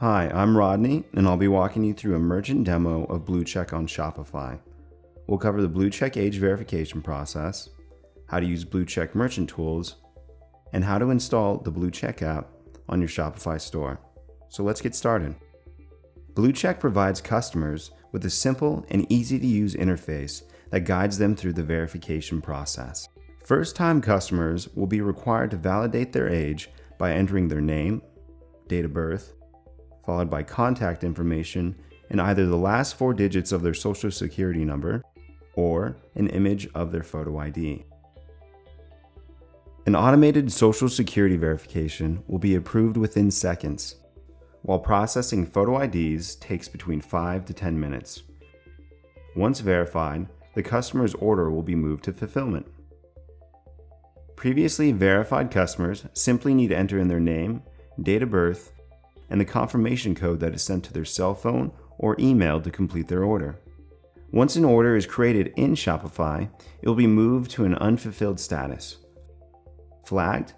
Hi, I'm Rodney, and I'll be walking you through a merchant demo of BlueCheck on Shopify. We'll cover the BlueCheck age verification process, how to use BlueCheck merchant tools, and how to install the BlueCheck app on your Shopify store. So let's get started. BlueCheck provides customers with a simple and easy-to-use interface that guides them through the verification process. First-time customers will be required to validate their age by entering their name, date of birth, followed by contact information and either the last four digits of their social security number or an image of their photo ID. An automated social security verification will be approved within seconds, while processing photo IDs takes between 5 to 10 minutes. Once verified, the customer's order will be moved to fulfillment. Previously verified customers simply need to enter in their name, date of birth, and the confirmation code that is sent to their cell phone or email to complete their order. Once an order is created in Shopify, it will be moved to an unfulfilled status, flagged,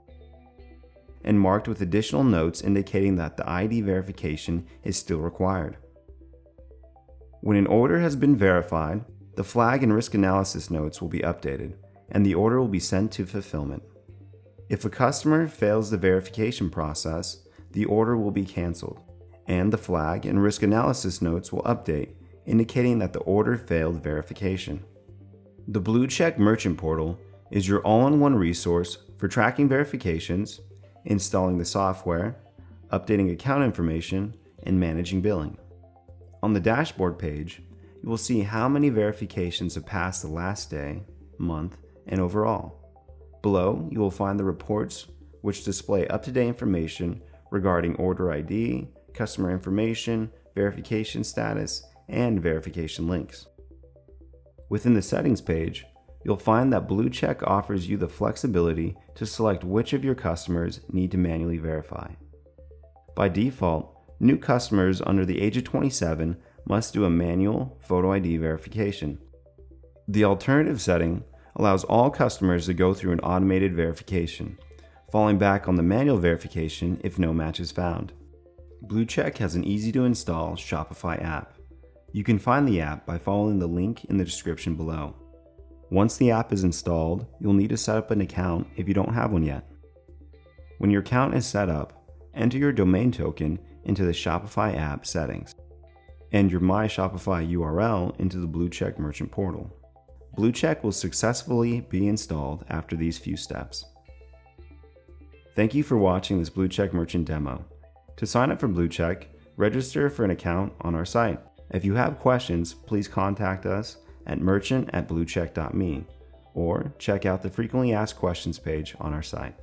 and marked with additional notes indicating that the ID verification is still required. When an order has been verified, the flag and risk analysis notes will be updated, and the order will be sent to fulfillment. If a customer fails the verification process, the order will be canceled, and the flag and risk analysis notes will update, indicating that the order failed verification. The BlueCheck Merchant Portal is your all-in-one resource for tracking verifications, installing the software, updating account information, and managing billing. On the dashboard page, you will see how many verifications have passed the last day, month, and overall. Below, you will find the reports, which display up-to-date information regarding order ID, customer information, verification status, and verification links. Within the settings page, you'll find that BlueCheck offers you the flexibility to select which of your customers need to manually verify. By default, new customers under the age of 27 must do a manual photo ID verification. The alternative setting allows all customers to go through an automated verification, falling back on the manual verification if no match is found. BlueCheck has an easy-to-install Shopify app. You can find the app by following the link in the description below. Once the app is installed, you'll need to set up an account if you don't have one yet. When your account is set up, enter your domain token into the Shopify app settings and your My Shopify URL into the BlueCheck Merchant Portal. BlueCheck will successfully be installed after these few steps. Thank you for watching this BlueCheck Merchant demo. To sign up for BlueCheck, register for an account on our site. If you have questions, please contact us at merchant@bluecheck.me or check out the frequently asked questions page on our site.